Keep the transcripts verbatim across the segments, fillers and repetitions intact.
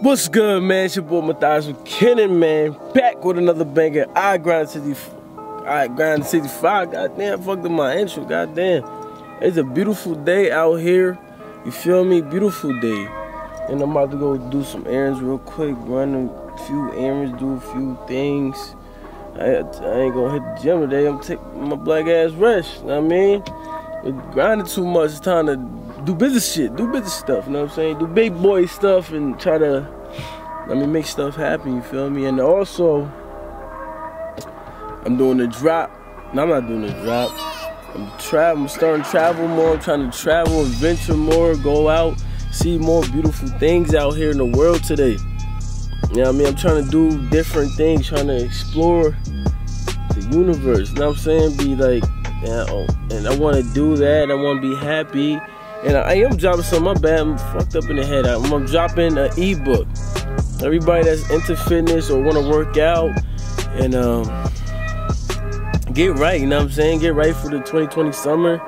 What's good, man? It's your boy Matthias McKinnon, man. Back with another banger. I grind city, I grind city five. Goddamn, fucked up my intro. Goddamn, it's a beautiful day out here. You feel me? Beautiful day. And I'm about to go do some errands real quick. Run a few errands, do a few things. I, I ain't gonna hit the gym today. I'm taking my black ass rest. You know what I mean, it grinded too much. It's time to do business shit, do business stuff, you know what I'm saying? Do big boy stuff and try to, I mean, make stuff happen, you feel me? And also, I'm doing the drop. No, I'm not doing the drop. I'm traveling, I'm starting to travel more. I'm trying to travel, adventure more, go out, see more beautiful things out here in the world today. You know what I mean? I'm trying to do different things, trying to explore the universe, you know what I'm saying? Be like, you know, and I want to do that, I want to be happy. And I am dropping some, my bad, I'm fucked up in the head. I'm, I'm dropping an ebook. Everybody that's into fitness or want to work out and um, get right, you know what I'm saying? Get right for the twenty twenty summer.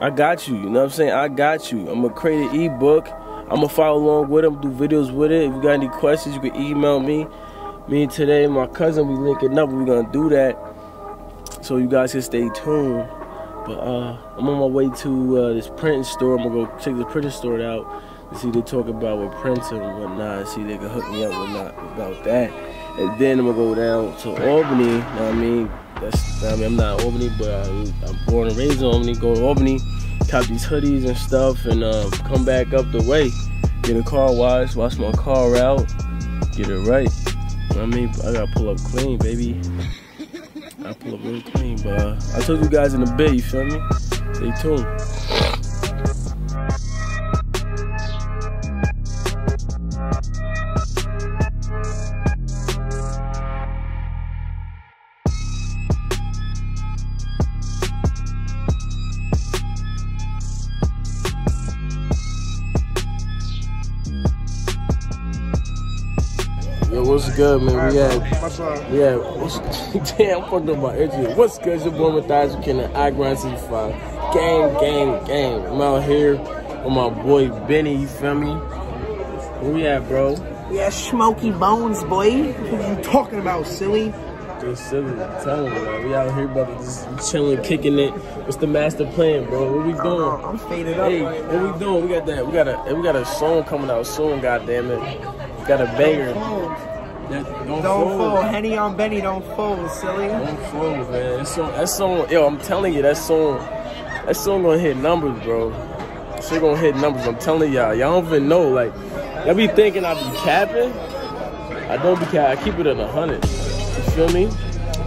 I got you, you know what I'm saying? I got you. I'm going to create an ebook. I'm going to follow along with it, do videos with it. If you got any questions, you can email me. Me today, my cousin, we linking up. We're going to do that. So you guys can stay tuned. But uh, I'm on my way to uh, this printing store. I'm gonna go check the printing store out and see what they talk about with prints and whatnot, and see if they can hook me up or not about that. And then I'm gonna go down to Albany. You know what I mean? That's, I mean, I'm not Albany, but I, I'm born and raised in Albany. Go to Albany, cop these hoodies and stuff, and uh, come back up the way. Get a car wash, wash my car out, get it right. You know what I mean? I gotta pull up clean, baby. I pull up real clean, but uh, I told you guys in a bit, you feel me? Stay tuned. Yo, what's good, man? We had, we had, what's, damn, fucked up my energy. What's good? It's your boy Matthias McKinnon, I grind city five. Game, game, game. I'm out here with my boy Benny, you feel me? Where we at, bro? We at Smoky Bones, boy. What are you talking about, silly? Yo, silly, I'm telling you, man. We out here, brother, just chilling, kicking it. What's the master plan, bro? What we doing? Uh, I'm faded up. Hey, right what now. We doing? We got that. We got a, we got a song coming out soon, goddammit. Got a banger. Don't, don't, don't fold. Henny on Benny, don't fold, silly. Don't fold, man. That song, that song, yo, I'm telling you, that song, that song gonna hit numbers, bro. Shit gonna hit numbers, I'm telling y'all. Y'all don't even know, like, y'all be thinking I be capping. I don't be capping, I keep it at a hundred. You feel me?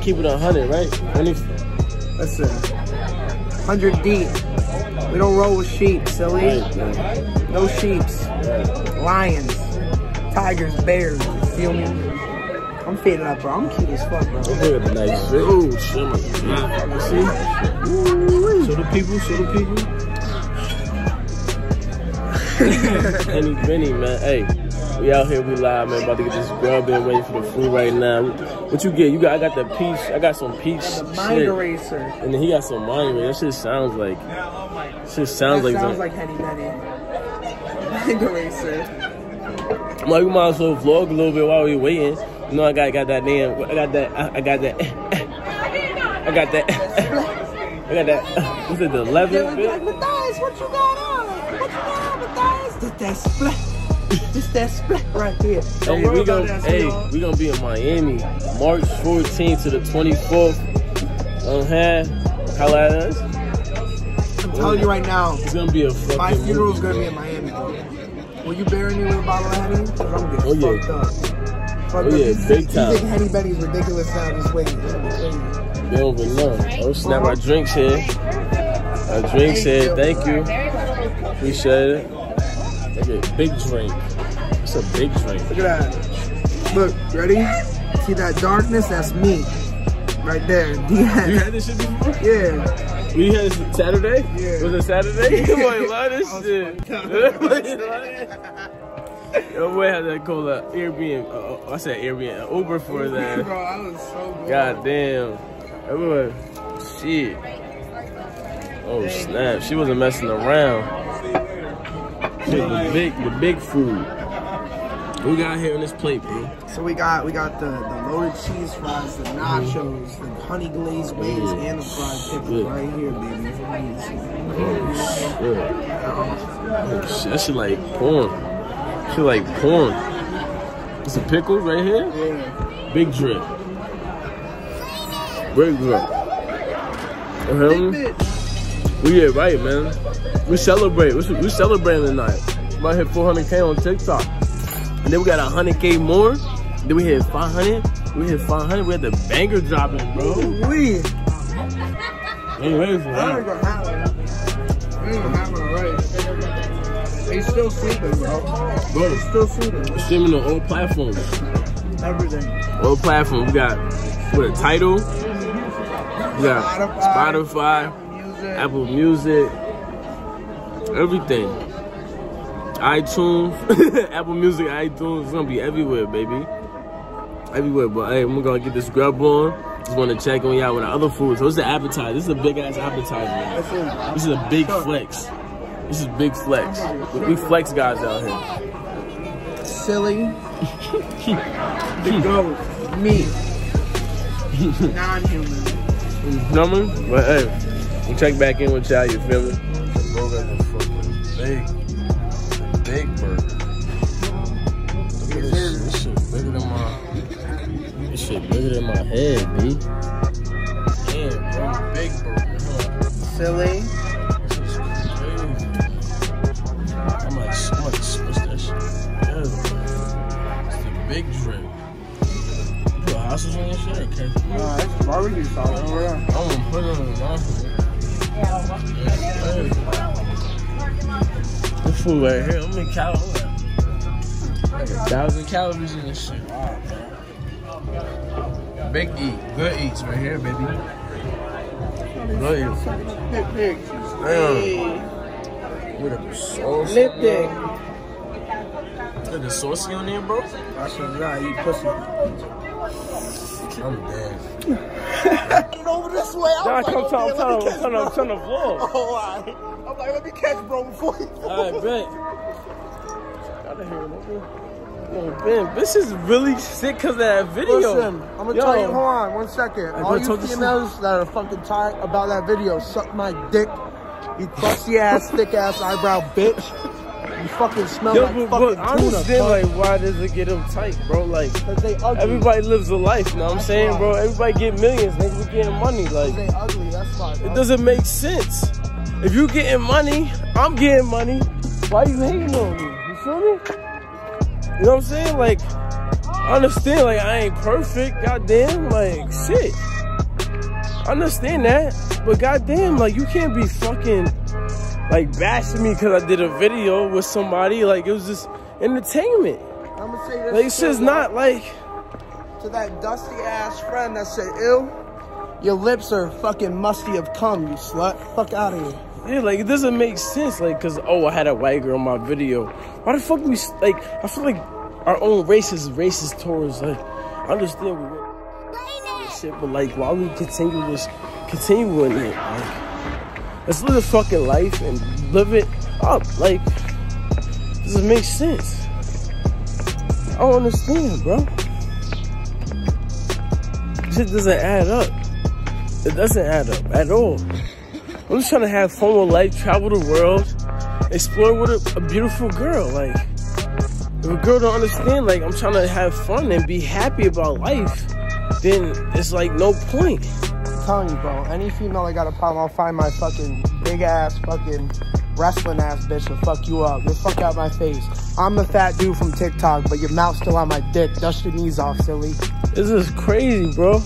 Keep it at a hundred, right? Listen, one hundred deep. We don't roll with sheep, silly. Right, no sheeps. Lions. Tigers, bears, you feel me? I'm faded up, bro. I'm cute as fuck, bro. Look at the nice shit. Ooh, shit, my shit. See? Ooh, show the people, show the people. Henny Benny, man. Hey, we out here, we live, man. About to get this girl, been waiting for the food right now. What you get? You got? I got the peach. I got some peach. The mind shit. Eraser. And then he got some mind eraser. That shit sounds like. That shit sounds that like. Sounds like Henny Benny. Mind eraser. I'm like, we might as well vlog a little bit while we waiting. You know, I got, got that damn, I got that, I, I got that, I got that, I got that, what's it, the leather? Like, Matthias, what you got on? What you got on, Matthias? Just that splat, just that splat right there. Hey, we're going hey, we gonna be in Miami, March fourteenth to the twenty-fourth. Um, hey, holla at us. I'm telling you right now, it's gonna be a fucking my funeral's gonna be in Miami, though. Will you bury me with a bottle of Henny? Because I'm getting oh, fucked yeah. up. Fuck oh, yeah, these, big time. You think Henny Benny's ridiculous sound is waiting. They don't even know. Oh, snap, our drinks here. Our drinks here. Thank you. Appreciate it. That's a big drink. That's a big drink. Look at that. Look, ready? See that darkness? That's me. Right there. Yeah. You had this shit before? Yeah. We had this Saturday? Yeah. Was it Saturday? Come on, love this shit. Yo, boy had that call uh, Airbnb. Uh, I said Airbnb. Uh, Uber for that. Bro, I was so good. God damn. Everyone. Shit. Oh, snap. She wasn't messing around. Shit, the big, the big food. What we got here on this plate, bro? So we got we got the, the loaded cheese fries, the nachos, the honey glazed wings, mm. and the fried pickles right here, baby. Oh shit! Oh shit! That shit like porn. That shit like porn. It's a pickle right here. Yeah. Big drip. Big drip. You hear me? We get right, man. We celebrate. We, we celebrating tonight. We about to hit four hundred K on TikTok. And then we got one hundred K more. Then we hit five hundred. We hit five hundred. We had the banger dropping, bro. We. Ain't ready for it. They still sleeping, bro. Bro, they still sleeping. Bro. Streaming on all platforms. Everything. All platforms. We got with a title. We got Spotify, Spotify Apple Music, everything. iTunes, Apple Music, iTunes. It's gonna be everywhere, baby. Everywhere, but hey, I'm gonna get this grub on. Just wanna check on y'all with our other food. So this is an appetizer. This is a big ass appetizer. This is a big flex. This is big flex. We flex guys out here. Silly. The goat. Me. Non-human. Numbers? But hey. We'll check back in with y'all, you feel me? The burger's fucking big. Big burger. Look at this, this shit bigger than my... This shit bigger than my head, B. Damn, bro. Big burger. Silly. I'm like, I'm like, what's that shit? Yeah. It's the big drip. You put houses on your shit or careful? Nah, it's barbecue sauce over there. I'm gonna put it on the houses. This food right here, I'm in calories. Like a thousand calories in this shit. Wow. Big eat, good eats right here, baby. Good eats. Big, big. Damn. With a sauce. Lipstick. Look the saucy on there, bro. I should not eat pussy. I'm dead. Over this way, I was like, come oh, man, let me catch bro. Turn the vlog. Oh, all right. I'm like, let me catch bro before he goes. All right, bet. I gotta hear it. Yo, man, this is really sick because of that video. Listen, I'm gonna Yo. tell you, hold on, one second. I all you females that are fucking tired about that video, suck my dick, you crusty ass, thick ass eyebrow bitch. You fucking smell Yo, like but, fucking but I understand, tuna, like, why does it get them tight, bro? Like, they ugly. Everybody lives a life, you know what I'm that's saying, why. Bro? Everybody get millions, niggas be getting money. Like, they ugly, that's why. It doesn't make sense. If you getting money, I'm getting money. Why you hating on me? You feel me? You know what I'm saying? Like, I understand, like, I ain't perfect, goddamn, like, shit. I understand that, but goddamn, like, you can't be fucking... like bashing me because I did a video with somebody. Like, it was just entertainment. I'm gonna say this like it's just not like to that dusty ass friend that said, ew, your lips are fucking musty of cum, you slut. Fuck out of here. Yeah, like, it doesn't make sense. Like, cause oh, I had a white girl in my video. Why the fuck we like? I feel like our own race is racist towards like. I understand we went this shit, but like, why we continue this? Continuing it. Like, let's live a fucking life and live it up. Like, this doesn't make sense. I don't understand, bro. Shit doesn't add up. It doesn't add up at all. I'm just trying to have fun with life, travel the world, explore with a, a beautiful girl. Like, if a girl don't understand, like, I'm trying to have fun and be happy about life, then it's like no point. Telling you, bro, any female that got a problem, I'll find my fucking big ass fucking wrestling ass bitch to fuck you up. You'll fuck out my face. I'm the fat dude from TikTok, but your mouth's still on my dick. Dust your knees off, silly. This is crazy, bro.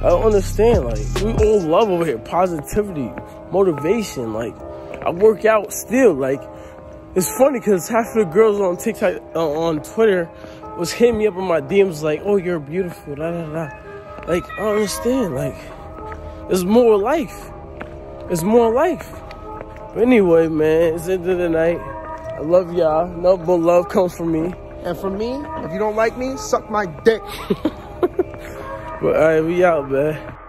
I don't understand. Like, we all love over here. Positivity, motivation. Like, I work out still. Like, it's funny because half of the girls on TikTok, uh, on Twitter, was hitting me up on my D Ms like, oh, you're beautiful, da da da. Like, I don't understand. Like, it's more life. It's more life. But anyway, man, it's the end of the night. I love y'all. Nothing but love comes from me. And for me, if you don't like me, suck my dick. But all right, we out, man.